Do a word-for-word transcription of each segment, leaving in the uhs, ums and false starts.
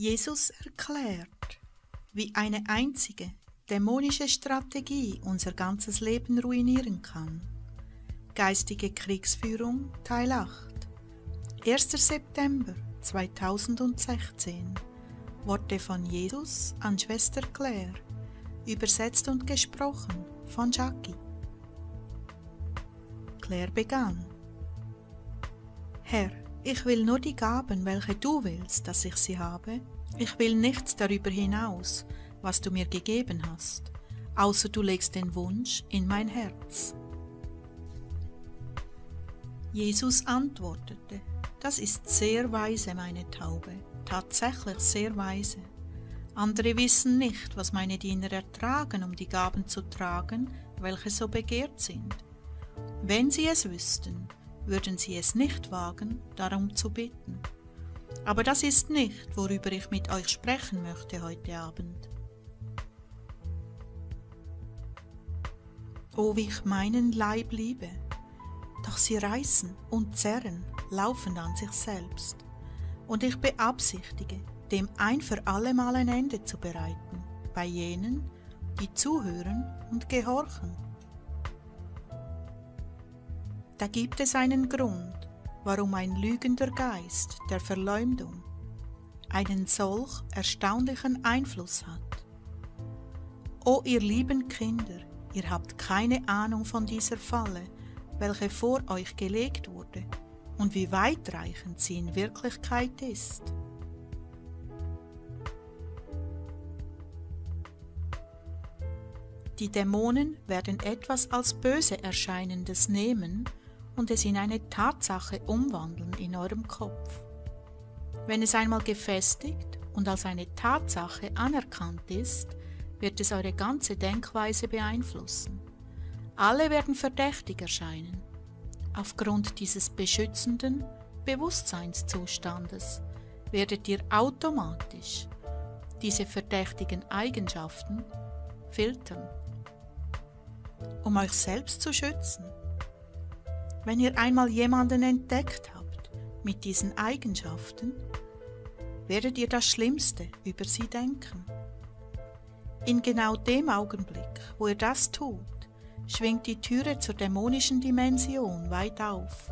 Jesus erklärt, wie eine einzige dämonische Strategie unser ganzes Leben ruinieren kann. Geistige Kriegsführung Teil acht. erster September zweitausendsechzehn. Worte von Jesus an Schwester Clare. Übersetzt und gesprochen von Jackie. Clare begann: Herr, ich will nur die Gaben, welche du willst, dass ich sie habe. Ich will nichts darüber hinaus, was du mir gegeben hast, außer du legst den Wunsch in mein Herz. Jesus antwortete: Das ist sehr weise, meine Taube, tatsächlich sehr weise. Andere wissen nicht, was meine Diener ertragen, um die Gaben zu tragen, welche so begehrt sind. Wenn sie es wüssten, würden sie es nicht wagen, darum zu bitten. Aber das ist nicht, worüber ich mit euch sprechen möchte heute Abend. O, wie ich meinen Leib liebe, doch sie reißen und zerren, laufend an sich selbst. Und ich beabsichtige, dem ein für allemal ein Ende zu bereiten, bei jenen, die zuhören und gehorchen. Da gibt es einen Grund, warum ein lügender Geist der Verleumdung einen solch erstaunlichen Einfluss hat. O ihr lieben Kinder, ihr habt keine Ahnung von dieser Falle, welche vor euch gelegt wurde und wie weitreichend sie in Wirklichkeit ist. Die Dämonen werden etwas als böse Erscheinendes nehmen und es in eine Tatsache umwandeln in eurem Kopf. Wenn es einmal gefestigt und als eine Tatsache anerkannt ist, wird es eure ganze Denkweise beeinflussen. Alle werden verdächtig erscheinen, aufgrund dieses beschützenden Bewusstseinszustandes werdet ihr automatisch diese verdächtigen Eigenschaften filtern, um euch selbst zu schützen. Wenn ihr einmal jemanden entdeckt habt mit diesen Eigenschaften, werdet ihr das Schlimmste über sie denken. In genau dem Augenblick, wo ihr das tut, schwingt die Türe zur dämonischen Dimension weit auf.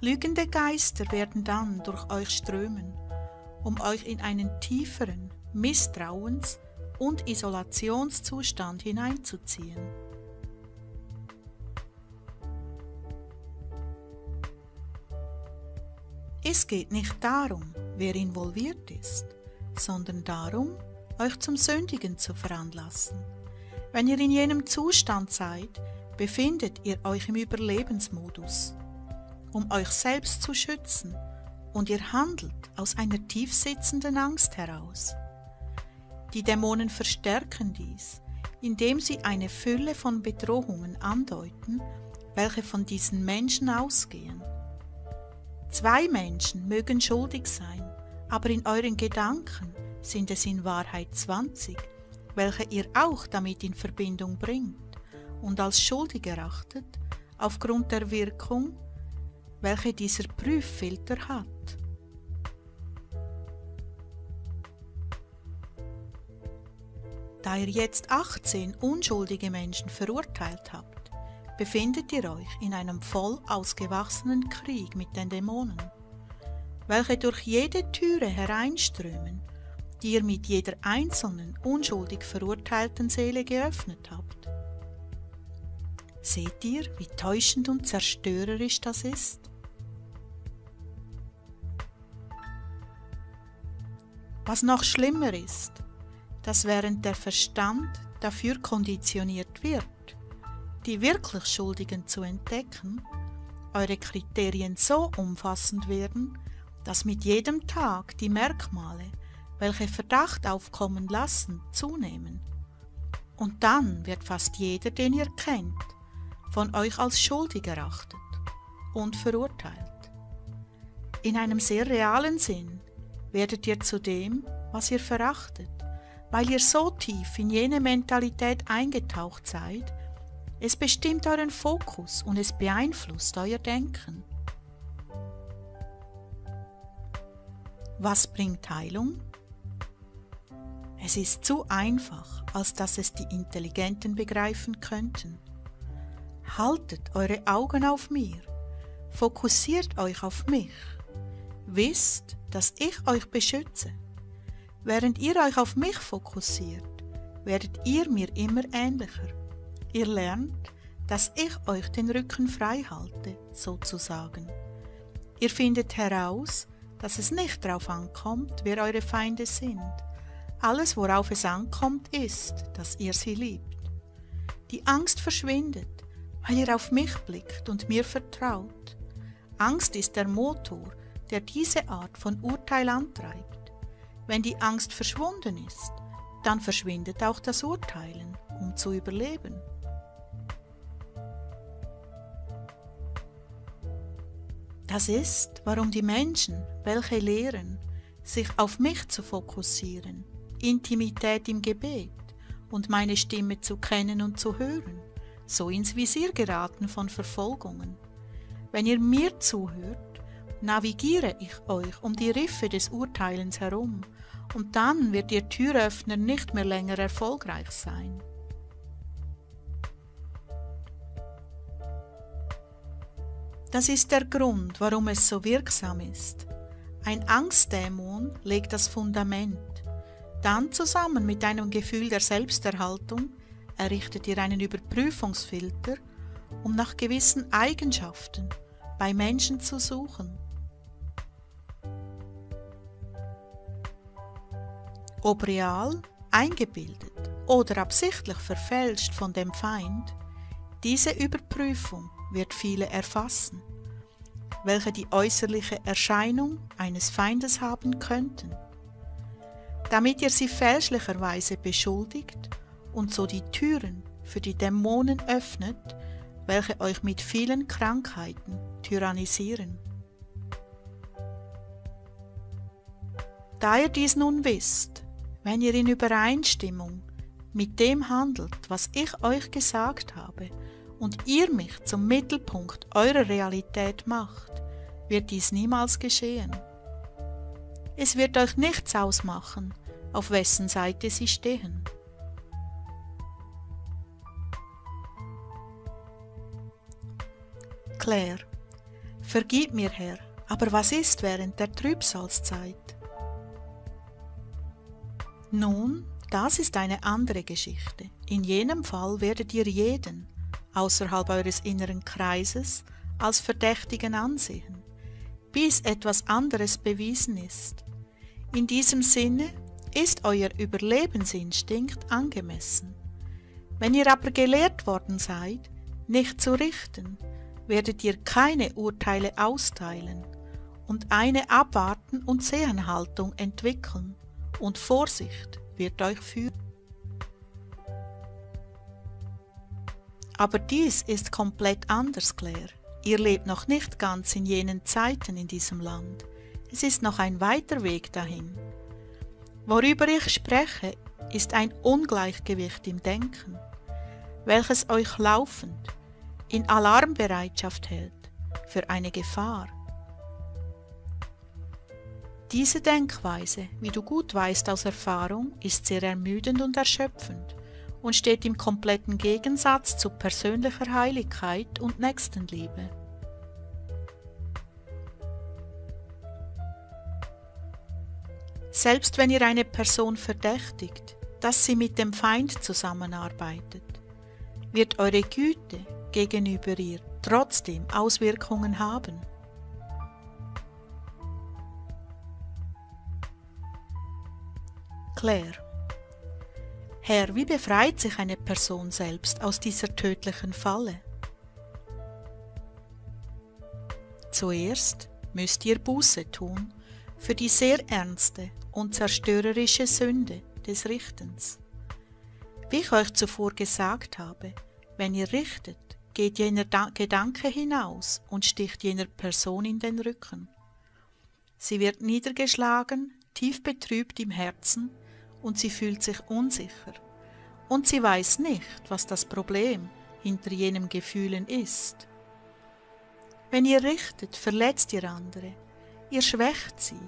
Lügende Geister werden dann durch euch strömen, um euch in einen tieferen Misstrauens- und Isolationszustand hineinzuziehen. Es geht nicht darum, wer involviert ist, sondern darum, euch zum Sündigen zu veranlassen. Wenn ihr in jenem Zustand seid, befindet ihr euch im Überlebensmodus, um euch selbst zu schützen, und ihr handelt aus einer tiefsitzenden Angst heraus. Die Dämonen verstärken dies, indem sie eine Fülle von Bedrohungen andeuten, welche von diesen Menschen ausgehen. Zwei Menschen mögen schuldig sein, aber in euren Gedanken sind es in Wahrheit zwanzig, welche ihr auch damit in Verbindung bringt und als schuldig erachtet, aufgrund der Wirkung, welche dieser Prüffilter hat. Da ihr jetzt achtzehn unschuldige Menschen verurteilt habt, befindet ihr euch in einem voll ausgewachsenen Krieg mit den Dämonen, welche durch jede Türe hereinströmen, die ihr mit jeder einzelnen, unschuldig verurteilten Seele geöffnet habt. Seht ihr, wie täuschend und zerstörerisch das ist? Was noch schlimmer ist, dass während der Verstand dafür konditioniert wird, die wirklich Schuldigen zu entdecken, eure Kriterien so umfassend werden, dass mit jedem Tag die Merkmale, welche Verdacht aufkommen lassen, zunehmen. Und dann wird fast jeder, den ihr kennt, von euch als schuldig erachtet und verurteilt. In einem sehr realen Sinn werdet ihr zu dem, was ihr verachtet, weil ihr so tief in jene Mentalität eingetaucht seid. Es bestimmt euren Fokus und es beeinflusst euer Denken. Was bringt Heilung? Es ist zu einfach, als dass es die Intelligenten begreifen könnten. Haltet eure Augen auf mir, fokussiert euch auf mich. Wisst, dass ich euch beschütze. Während ihr euch auf mich fokussiert, werdet ihr mir immer ähnlicher. Ihr lernt, dass ich euch den Rücken frei halte, sozusagen. Ihr findet heraus, dass es nicht darauf ankommt, wer eure Feinde sind. Alles, worauf es ankommt, ist, dass ihr sie liebt. Die Angst verschwindet, weil ihr auf mich blickt und mir vertraut. Angst ist der Motor, der diese Art von Urteil antreibt. Wenn die Angst verschwunden ist, dann verschwindet auch das Urteilen, um zu überleben. Das ist, warum die Menschen, welche lehren, sich auf mich zu fokussieren, Intimität im Gebet und meine Stimme zu kennen und zu hören, so ins Visier geraten von Verfolgungen. Wenn ihr mir zuhört, navigiere ich euch um die Riffe des Urteilens herum, und dann wird ihr Türöffner nicht mehr länger erfolgreich sein. Das ist der Grund, warum es so wirksam ist. Ein Angstdämon legt das Fundament. Dann zusammen mit einem Gefühl der Selbsterhaltung errichtet ihr einen Überprüfungsfilter, um nach gewissen Eigenschaften bei Menschen zu suchen. Ob real, eingebildet oder absichtlich verfälscht von dem Feind, diese Überprüfung wird viele erfassen, welche die äußerliche Erscheinung eines Feindes haben könnten, damit ihr sie fälschlicherweise beschuldigt und so die Türen für die Dämonen öffnet, welche euch mit vielen Krankheiten tyrannisieren. Da ihr dies nun wisst, wenn ihr in Übereinstimmung mit dem handelt, was ich euch gesagt habe, und ihr mich zum Mittelpunkt eurer Realität macht, wird dies niemals geschehen. Es wird euch nichts ausmachen, auf wessen Seite sie stehen. Claire, vergib mir, Herr, aber was ist während der Trübsalzeit? Nun, das ist eine andere Geschichte. In jenem Fall werdet ihr jeden, außerhalb eures inneren Kreises, als Verdächtigen ansehen, bis etwas anderes bewiesen ist. In diesem Sinne ist euer Überlebensinstinkt angemessen. Wenn ihr aber gelehrt worden seid, nicht zu richten, werdet ihr keine Urteile austeilen und eine Abwarten- und Sehenhaltung entwickeln, und Vorsicht wird euch führen. Aber dies ist komplett anders, Claire. Ihr lebt noch nicht ganz in jenen Zeiten in diesem Land. Es ist noch ein weiter Weg dahin. Worüber ich spreche, ist ein Ungleichgewicht im Denken, welches euch laufend in Alarmbereitschaft hält für eine Gefahr. Diese Denkweise, wie du gut weißt aus Erfahrung, ist sehr ermüdend und erschöpfend und steht im kompletten Gegensatz zu persönlicher Heiligkeit und Nächstenliebe. Selbst wenn ihr eine Person verdächtigt, dass sie mit dem Feind zusammenarbeitet, wird eure Güte gegenüber ihr trotzdem Auswirkungen haben. Claire, Herr, wie befreit sich eine Person selbst aus dieser tödlichen Falle? Zuerst müsst ihr Buße tun für die sehr ernste und zerstörerische Sünde des Richtens. Wie ich euch zuvor gesagt habe, wenn ihr richtet, geht jener Gedanke hinaus und sticht jener Person in den Rücken. Sie wird niedergeschlagen, tief betrübt im Herzen, und sie fühlt sich unsicher. Und sie weiß nicht, was das Problem hinter jenem Gefühlen ist. Wenn ihr richtet, verletzt ihr andere, ihr schwächt sie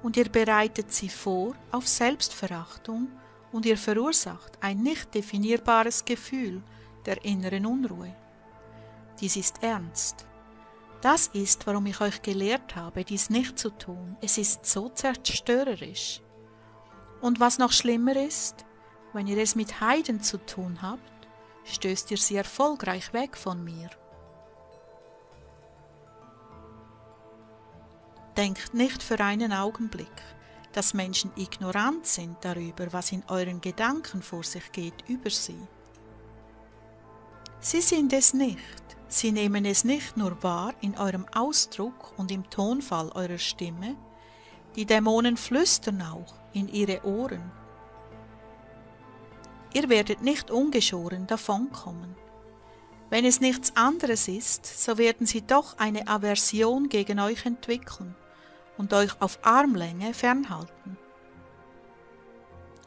und ihr bereitet sie vor auf Selbstverachtung und ihr verursacht ein nicht definierbares Gefühl der inneren Unruhe. Dies ist ernst. Das ist, warum ich euch gelehrt habe, dies nicht zu tun. Es ist so zerstörerisch. Und was noch schlimmer ist, wenn ihr es mit Heiden zu tun habt, stößt ihr sie erfolgreich weg von mir. Denkt nicht für einen Augenblick, dass Menschen ignorant sind darüber, was in euren Gedanken vor sich geht über sie. Sie sind es nicht. Sie nehmen es nicht nur wahr in eurem Ausdruck und im Tonfall eurer Stimme. Die Dämonen flüstern auch in ihre Ohren. Ihr werdet nicht ungeschoren davonkommen. Wenn es nichts anderes ist, so werden sie doch eine Aversion gegen euch entwickeln und euch auf Armlänge fernhalten.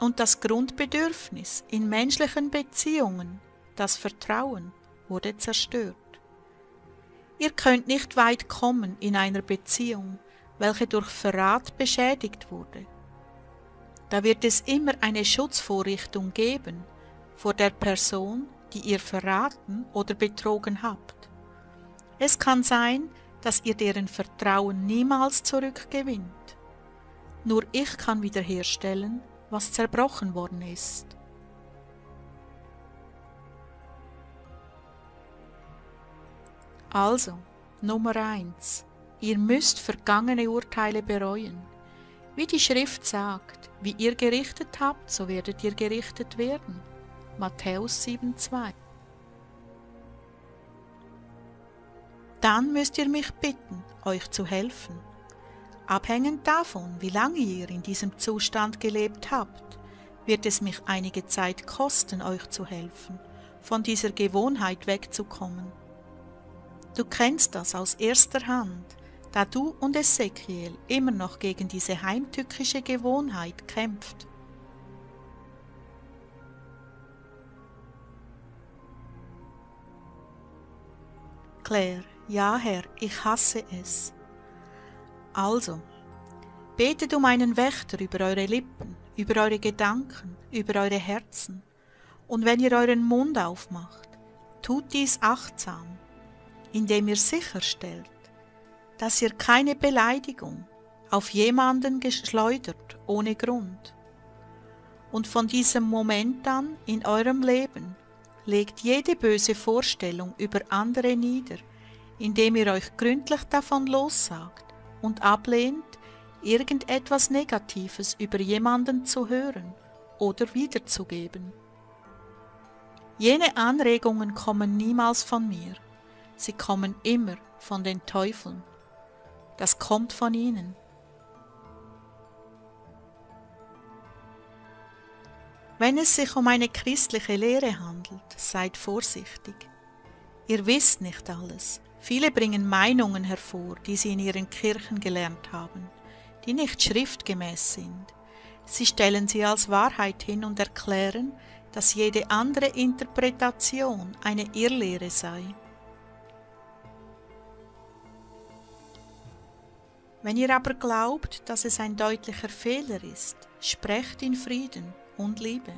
Und das Grundbedürfnis in menschlichen Beziehungen, das Vertrauen, wurde zerstört. Ihr könnt nicht weit kommen in einer Beziehung, welche durch Verrat beschädigt wurde. Da wird es immer eine Schutzvorrichtung geben vor der Person, die ihr verraten oder betrogen habt. Es kann sein, dass ihr deren Vertrauen niemals zurückgewinnt. Nur ich kann wiederherstellen, was zerbrochen worden ist. Also, Nummer eins. Ihr müsst vergangene Urteile bereuen. Wie die Schrift sagt, wie ihr gerichtet habt, so werdet ihr gerichtet werden. Matthäus sieben, zwei. Dann müsst ihr mich bitten, euch zu helfen. Abhängend davon, wie lange ihr in diesem Zustand gelebt habt, wird es mich einige Zeit kosten, euch zu helfen, von dieser Gewohnheit wegzukommen. Du kennst das aus erster Hand, da du und Ezekiel immer noch gegen diese heimtückische Gewohnheit kämpft. Clare, ja Herr, ich hasse es. Also, betet um einen Wächter über eure Lippen, über eure Gedanken, über eure Herzen. Und wenn ihr euren Mund aufmacht, tut dies achtsam, indem ihr sicherstellt, dass ihr keine Beleidigung auf jemanden geschleudert ohne Grund. Und von diesem Moment an in eurem Leben legt jede böse Vorstellung über andere nieder, indem ihr euch gründlich davon lossagt und ablehnt, irgendetwas Negatives über jemanden zu hören oder wiederzugeben. Jene Anregungen kommen niemals von mir, sie kommen immer von den Teufeln. Das kommt von ihnen. Wenn es sich um eine christliche Lehre handelt, seid vorsichtig. Ihr wisst nicht alles. Viele bringen Meinungen hervor, die sie in ihren Kirchen gelernt haben, die nicht schriftgemäß sind. Sie stellen sie als Wahrheit hin und erklären, dass jede andere Interpretation eine Irrlehre sei. Wenn ihr aber glaubt, dass es ein deutlicher Fehler ist, sprecht in Frieden und Liebe,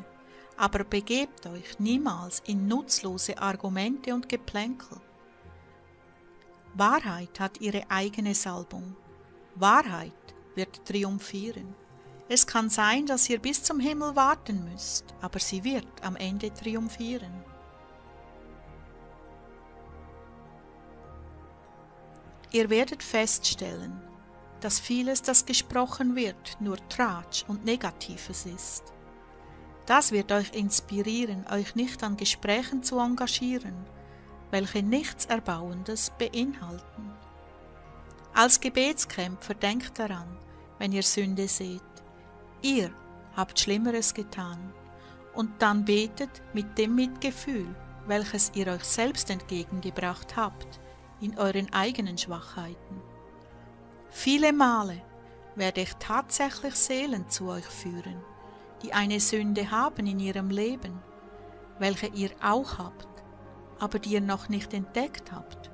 aber begebt euch niemals in nutzlose Argumente und Geplänkel. Wahrheit hat ihre eigene Salbung. Wahrheit wird triumphieren. Es kann sein, dass ihr bis zum Himmel warten müsst, aber sie wird am Ende triumphieren. Ihr werdet feststellen, dass vieles, das gesprochen wird, nur Tratsch und Negatives ist. Das wird euch inspirieren, euch nicht an Gesprächen zu engagieren, welche nichts Erbauendes beinhalten. Als Gebetskämpfer denkt daran, wenn ihr Sünde seht, ihr habt Schlimmeres getan, und dann betet mit dem Mitgefühl, welches ihr euch selbst entgegengebracht habt, in euren eigenen Schwachheiten. Viele Male werde ich tatsächlich Seelen zu euch führen, die eine Sünde haben in ihrem Leben, welche ihr auch habt, aber die ihr noch nicht entdeckt habt.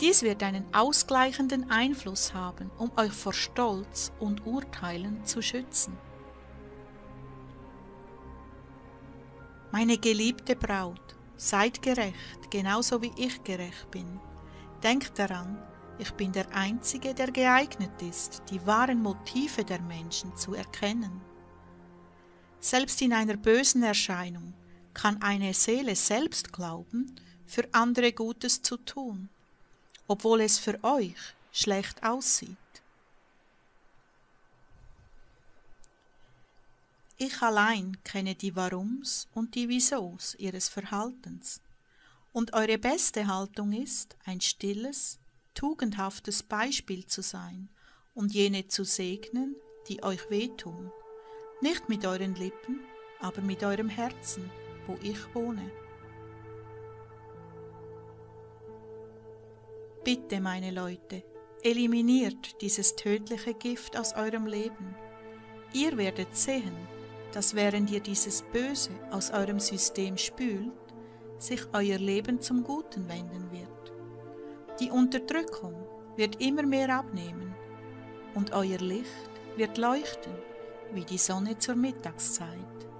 Dies wird einen ausgleichenden Einfluss haben, um euch vor Stolz und Urteilen zu schützen. Meine geliebte Braut, seid gerecht, genauso wie ich gerecht bin. Denkt daran, ich bin der Einzige, der geeignet ist, die wahren Motive der Menschen zu erkennen. Selbst in einer bösen Erscheinung kann eine Seele selbst glauben, für andere Gutes zu tun, obwohl es für euch schlecht aussieht. Ich allein kenne die Warums und die Wiesos ihres Verhaltens, und eure beste Haltung ist, ein stilles, tugendhaftes Beispiel zu sein und jene zu segnen, die euch wehtun, nicht mit euren Lippen, aber mit eurem Herzen, wo ich wohne. Bitte, meine Leute, eliminiert dieses tödliche Gift aus eurem Leben. Ihr werdet sehen, dass während ihr dieses Böse aus eurem System spült, sich euer Leben zum Guten wenden wird. Die Unterdrückung wird immer mehr abnehmen und euer Licht wird leuchten wie die Sonne zur Mittagszeit.